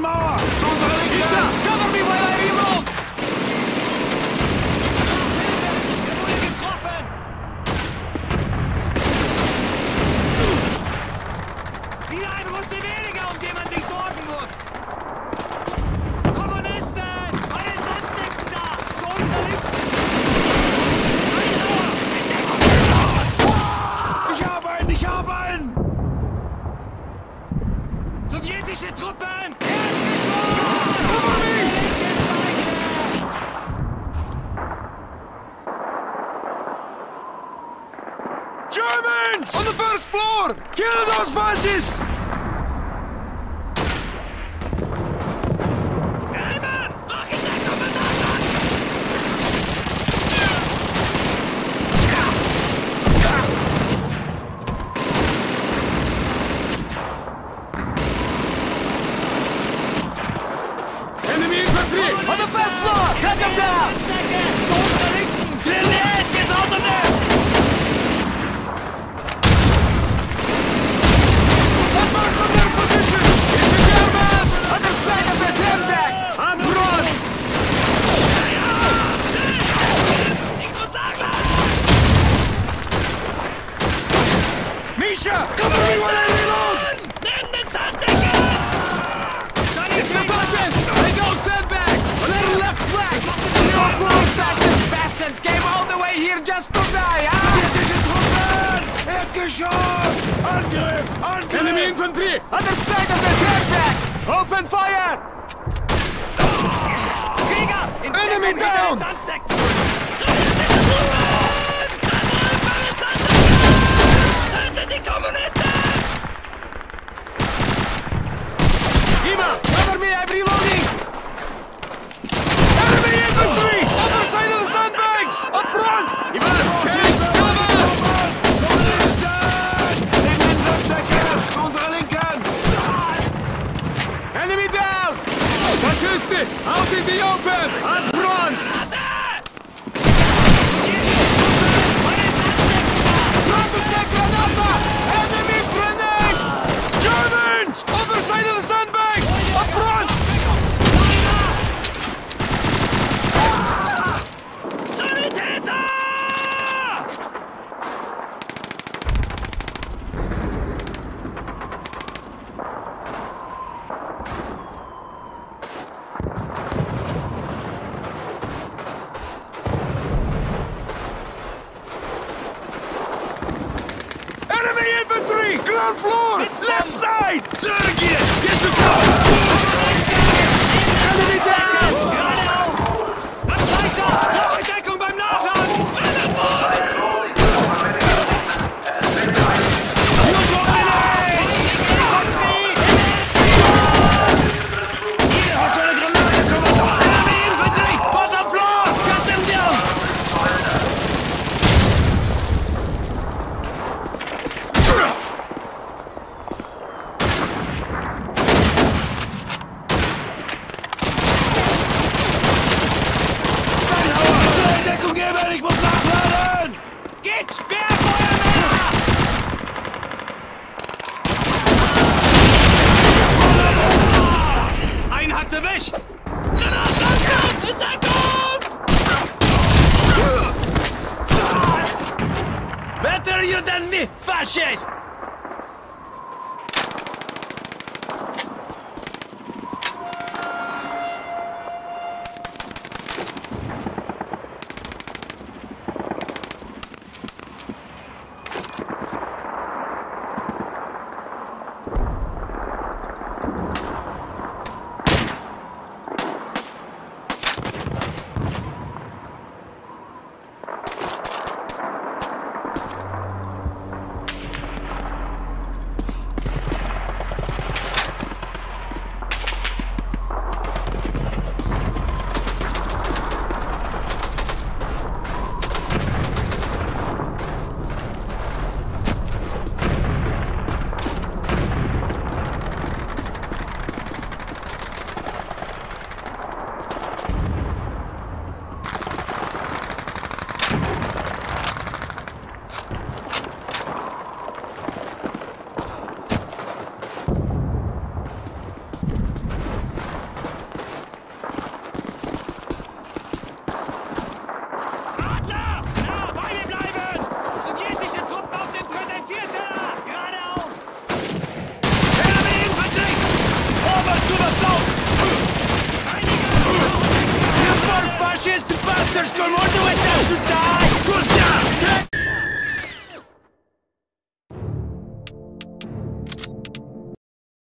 Mauer! Unsere Legischer! Cover me while I reload! Der wurde getroffen! Wieder ein Russe weniger, um den man dich sorgen muss! Kommunisten! Bei den Sandsäcken da! Zu unserer Linken! Ich habe einen! Ich habe einen! Sowjetische Truppen! Germans! On the first floor! Kill those fascists! On the first floor! Cut them down! To unserer Linken! In the head! Get out of there! Advance on their position! It's the Germans! On the side of the Zemdex! On front! Misha! Come on, reload! Nimm den Sandsäcke! It's the fascists! They go Zemdex! Fascist bastards came all the way here just to die, huh? Sowjetische Truppen! Erdgeschoss! Angriff! Angriff! Enemy infantry! On the side of the trapbacks! Open fire! Krieger! Enemy down! Sowjetische Truppen! Angriff bei den Sandsäcken! Tötet die Kommunisten! Dima! Cover me, I'm reloading! Enemy infantry! Side of the sandbags! Up front! Ivan! Take cover! Unsere Linken! Enemy down! Faschisten! Out in the open! Up front! Franciscan Granata! Enemy grenade! Germans! Other side of the sandbags! Up front! Ground floor! Left side! Sergei! Get to cover! Enemy down! Gerade auf! Abweicher! Blaue Deckung beim Nachladen! Hier! Hast du eine Granate, Kommandant? Enemy Infantry! Bottom floor! Cut them down! Ich muss nachladen! Geht! Sperrfeuermänner! Einen hat's erwischt! Granatangriff! In Deckung! Better you than me, Faschist! There's no more to it than to die!